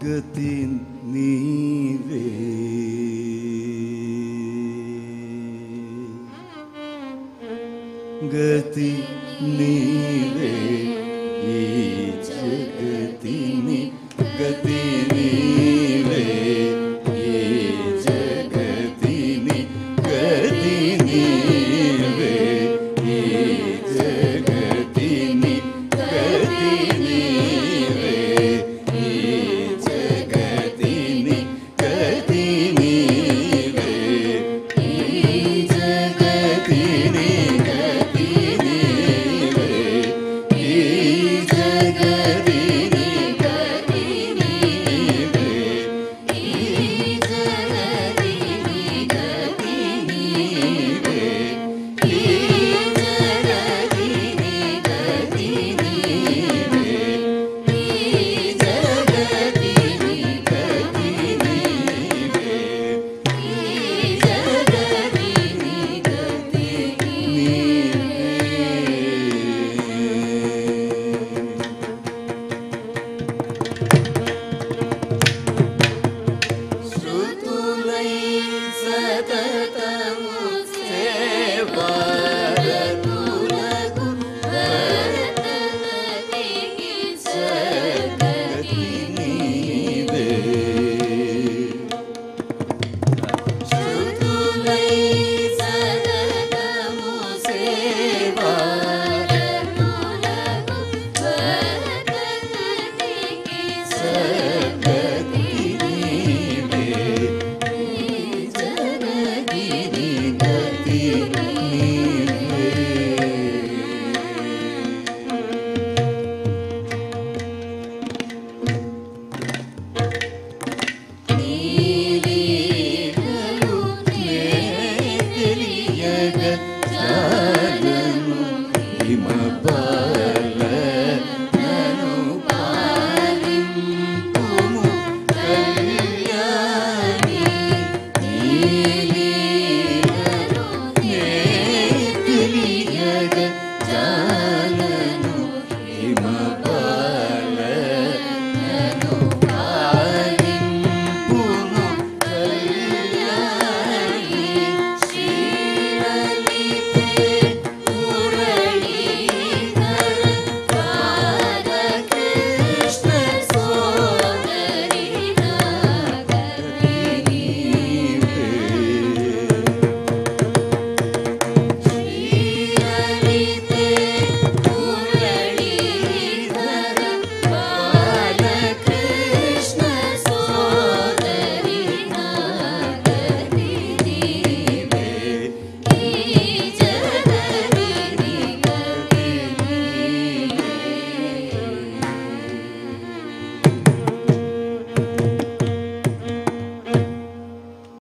Gathi Nive, Gathi Nive, Gathi Nive.